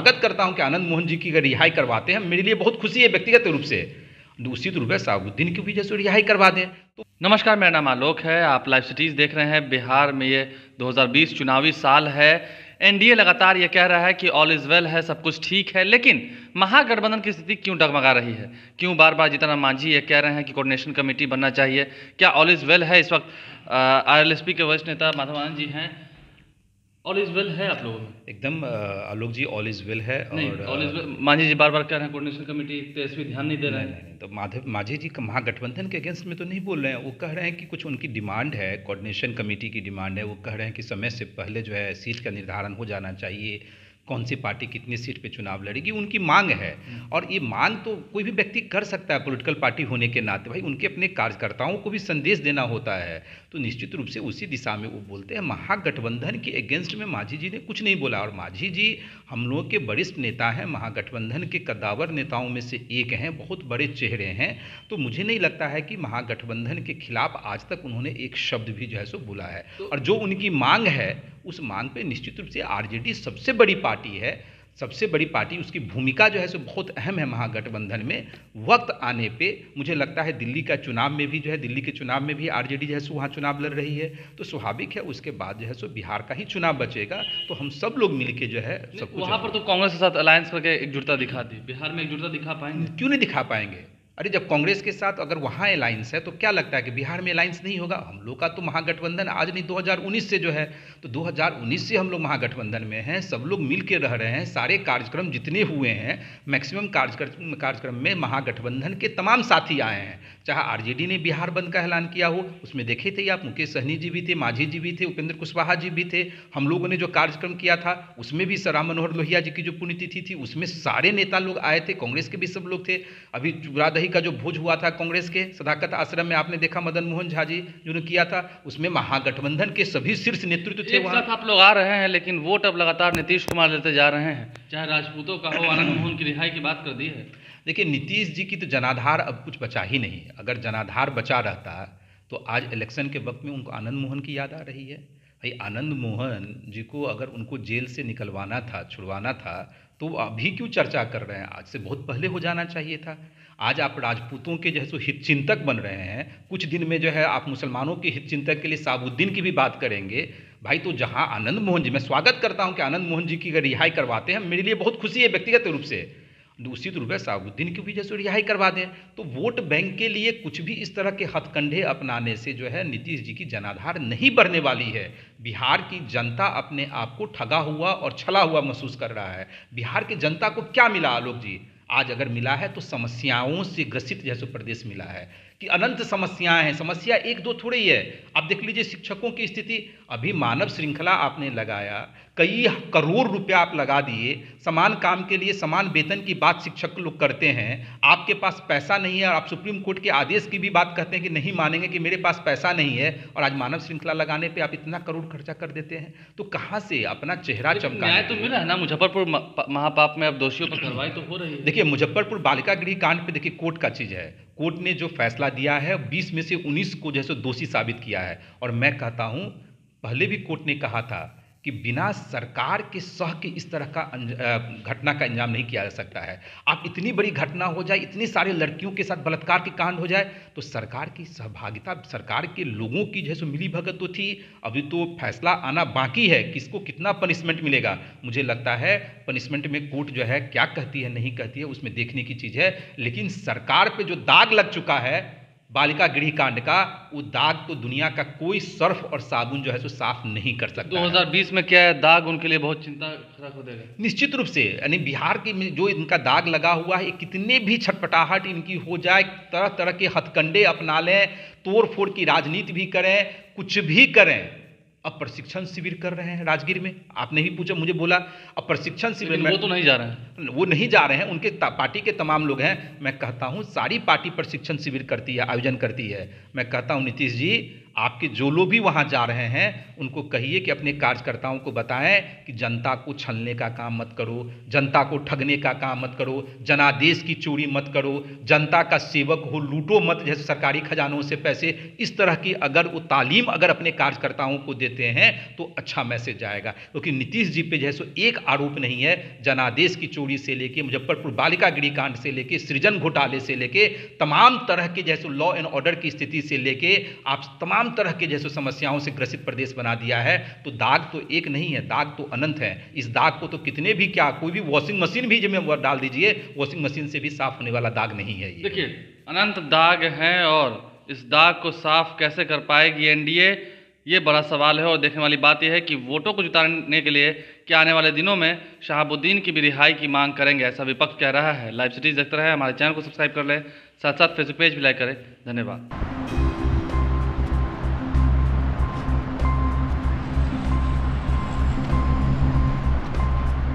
स्वागत करता हूं कि आनंद मोहन जी की रिहाई करवाते हैं, मेरे लिए बहुत खुशी है व्यक्तिगत रूप से। दूसरी तरफ साबुद्दीन की भी जैसे रिहाई करवा दें तो। नमस्कार, मेरा नाम आलोक है, आप लाइव सिटीज़ देख रहे हैं। बिहार में ये 2020 चुनावी साल है। एनडीए लगातार ये कह रहा है कि ऑल इज़ वेल है, सब कुछ ठीक है, लेकिन महागठबंधन की स्थिति क्यों डगमगा रही है? क्यों बार बार जीतन राम मांझी ये कह रहे हैं कि कोऑर्डिनेशन कमेटी बनना चाहिए? क्या ऑल इज़ वेल है? इस वक्त आरएलएसपी के वरिष्ठ नेता माधव आनंद जी हैं, ऑल इज वेल है आप लोगों में? एकदम Alok ji, all is well है। और मांझी जी बार बार कह रहे हैं कोऑर्डिनेशन कमेटी पे इस पे ध्यान नहीं दे रहे हैं। तो माधव माझे जी महागठबंधन के अगेंस्ट में तो नहीं बोल रहे हैं, वो कह रहे हैं कि कुछ उनकी डिमांड है, कोऑर्डिनेशन कमेटी की डिमांड है। वो कह रहे हैं कि समय से पहले जो है सीट का निर्धारण हो जाना चाहिए, कौन सी पार्टी कितनी सीट पे चुनाव लड़ेगी, उनकी मांग है। और ये मांग तो कोई भी व्यक्ति कर सकता है पॉलिटिकल पार्टी होने के नाते। भाई उनके अपने कार्यकर्ताओं को भी संदेश देना होता है, तो निश्चित रूप से उसी दिशा में वो बोलते हैं। महागठबंधन के अगेंस्ट में माझी जी ने कुछ नहीं बोला, और माझी जी हम लोगों के वरिष्ठ नेता हैं, महागठबंधन के कद्दावर नेताओं में से एक हैं, बहुत बड़े चेहरे हैं। तो मुझे नहीं लगता है कि महागठबंधन के खिलाफ आज तक उन्होंने एक शब्द भी जो है सो बोला है। और जो उनकी मांग है, उस मांग पे निश्चित रूप से आरजेडी सबसे बड़ी पार्टी है, सबसे बड़ी पार्टी, उसकी भूमिका जो है सो बहुत अहम है महागठबंधन में। वक्त आने पे मुझे लगता है दिल्ली के चुनाव में भी आरजेडी जो है सो वहाँ चुनाव लड़ रही है, तो स्वाभाविक है उसके बाद जो है सो बिहार का ही चुनाव बचेगा। तो हम सब लोग मिलके जो है सब वहाँ पर तो कांग्रेस के साथ अलायंस करके एकजुटता दिखा दी, बिहार में एकजुटता दिखा पाएंगे? क्यों नहीं दिखा पाएंगे? अरे जब कांग्रेस के साथ अगर वहाँ अलायंस है तो क्या लगता है कि बिहार में अलायंस नहीं होगा? हम लोग का तो महागठबंधन आज नहीं 2019 से जो है, तो 2019 से हम लोग महागठबंधन में हैं, सब लोग मिल के रह रहे हैं। सारे कार्यक्रम जितने हुए हैं, मैक्सिमम कार्यक्रम में महागठबंधन के तमाम साथी आए हैं, चाहे आरजेडी ने बिहार बंद का ऐलान किया हो, उसमें देखे थे आप, मुकेश सहनी जी भी थे, माझी जी भी थे, उपेंद्र कुशवाहा जी भी थे। हम लोगों ने जो कार्यक्रम किया था उसमें भी राम मनोहर लोहिया जी की जो पुण्यतिथि थी उसमें सारे नेता लोग आए थे, कांग्रेस के भी सब लोग थे। अभी चुरादही का जो भोज हुआ था कांग्रेस के सदाकत आश्रम में, आपने देखा मदन मोहन झा जी जिन्होंने किया था, उसमें महागठबंधन के सभी शीर्ष नेतृत्व थे वहाँ। आप लोग आ रहे हैं लेकिन वोट अब लगातार नीतीश कुमार लेते जा रहे हैं, चाहे राजपूतों का हो, आनंद मोहन की रिहाई की बात कर दी है। देखिए नीतीश जी की तो जनाधार अब कुछ बचा ही नहीं, अगर जनाधार बचा रहता तो आज इलेक्शन के वक्त में उनको आनंद मोहन की याद आ रही है। भाई आनंद मोहन जी को अगर उनको जेल से निकलवाना था, छुड़वाना था, तो अभी क्यों चर्चा कर रहे हैं? आज से बहुत पहले हो जाना चाहिए था। आज आप राजपूतों के जो है सो हितचिंतक बन रहे हैं, कुछ दिन में जो है आप मुसलमानों के हितचिंतक के लिए साबुद्दीन की भी बात करेंगे। भाई तो जहां आनंद मोहन जी, मैं स्वागत करता हूं कि आनंद मोहन जी की रिहाई करवाते हैं, मेरे लिए बहुत खुशी है व्यक्तिगत रूप से। दूसरी तरफ साबुद्दीन की भी जैसे रिहाई करवा दें, तो वोट बैंक के लिए कुछ भी इस तरह के हथकंडे अपनाने से जो है नीतीश जी की जनाधार नहीं बढ़ने वाली है। बिहार की जनता अपने आप को ठगा हुआ और छला हुआ महसूस कर रहा है। बिहार की जनता को क्या मिला आलोक जी? आज अगर मिला है तो समस्याओं से ग्रसित जैसे प्रदेश मिला है कि अनंत समस्याएं हैं। समस्या एक दो थोड़ी है, आप देख लीजिए शिक्षकों की स्थिति। अभी मानव श्रृंखला आपने लगाया, कई करोड़ रुपया आप लगा दिए, समान काम के लिए समान वेतन की बात शिक्षक लोग करते हैं, आपके पास पैसा नहीं है और आप सुप्रीम कोर्ट के आदेश की भी बात करते हैं कि नहीं मानेंगे कि मेरे पास पैसा नहीं है, और आज मानव श्रृंखला लगाने पर आप इतना करोड़ खर्चा कर देते हैं। तो कहाँ से अपना चेहरा चमका? न्याय तो मिला है ना, मुजफ्फरपुर महापाप में अब दोषियों पर कार्रवाई तो हो रही है। देखिए मुजफ्फरपुर बालिका गृह कांड पे देखिए कोर्ट का चीज़ है, कोर्ट ने जो फैसला दिया है 20 में से 19 को जैसे दोषी साबित किया है। और मैं कहता हूं पहले भी कोर्ट ने कहा था कि बिना सरकार के सह के इस तरह का घटना का इंजाम नहीं किया जा सकता है। आप इतनी बड़ी घटना हो जाए, इतनी सारी लड़कियों के साथ बलात्कार के कांड हो जाए, तो सरकार की सहभागिता, सरकार के लोगों की जैसे मिली भगत तो थी। अभी तो फैसला आना बाकी है किसको कितना पनिशमेंट मिलेगा। मुझे लगता है पनिशमेंट में कोर्ट जो है क्या कहती है नहीं कहती है उसमें देखने की चीज़ है, लेकिन सरकार पर जो दाग लग चुका है बालिका गृह कांड का, वो दाग तो दुनिया का कोई सर्फ और साबुन जो है सो साफ नहीं कर सकता। 2020 में क्या है दाग उनके लिए बहुत चिंता खड़ा हो देगा निश्चित रूप से। यानी बिहार की जो इनका दाग लगा हुआ है, कितने भी छटपटाहट इनकी हो जाए, तरह तरह के हथकंडे अपना लें, तोड़ फोड़ की राजनीति भी करें, कुछ भी करें। अब प्रशिक्षण शिविर कर रहे हैं राजगीर में, आपने भी पूछा, मुझे बोला अब प्रशिक्षण शिविर में वो तो नहीं जा रहे हैं, वो नहीं जा रहे हैं, उनके पार्टी के तमाम लोग हैं। मैं कहता हूँ सारी पार्टी प्रशिक्षण शिविर करती है, आयोजन करती है। मैं कहता हूँ नीतीश जी आपके जो लोग भी वहाँ जा रहे हैं उनको कहिए कि अपने कार्यकर्ताओं को बताएं कि जनता को छलने का काम मत करो, जनता को ठगने का काम मत करो, जनादेश की चोरी मत करो, जनता का सेवक हो लूटो मत, जैसे सरकारी खजानों से पैसे। इस तरह की अगर वो तालीम अगर अपने कार्यकर्ताओं को देते हैं तो अच्छा मैसेज आएगा, क्योंकि नीतीश जी पे जैसे एक आरोप नहीं है, जनादेश की चोरी से लेके मुजफ्फरपुर बालिका गृह कांड से लेके सृजन घोटाले से लेके तमाम तरह के जैसे लॉ एंड ऑर्डर की स्थिति से लेके आप तमाम तरह के जैसे समस्याओं से ग्रसित प्रदेश बना दिया है। तो दाग तो एक नहीं है, दाग तो अनंत है। इस दाग को तो कितने भी क्या कोई भी वॉशिंग मशीन भी जब डाल दीजिए वॉशिंग मशीन से भी साफ होने वाला दाग नहीं है। देखिए अनंत दाग है और इस दाग को साफ कैसे कर पाएगी एनडीए, ये बड़ा सवाल है। और देखने वाली बात यह है कि वोटों को जुटाने के लिए क्या आने वाले दिनों में शहाबुद्दीन की भी रिहाई की मांग करेंगे, ऐसा विपक्ष कह रहा है। लाइव सिटीज देखते रहे, हमारे चैनल को सब्सक्राइब कर लें, साथ साथ फेसबुक पेज भी लाइक करें। धन्यवाद।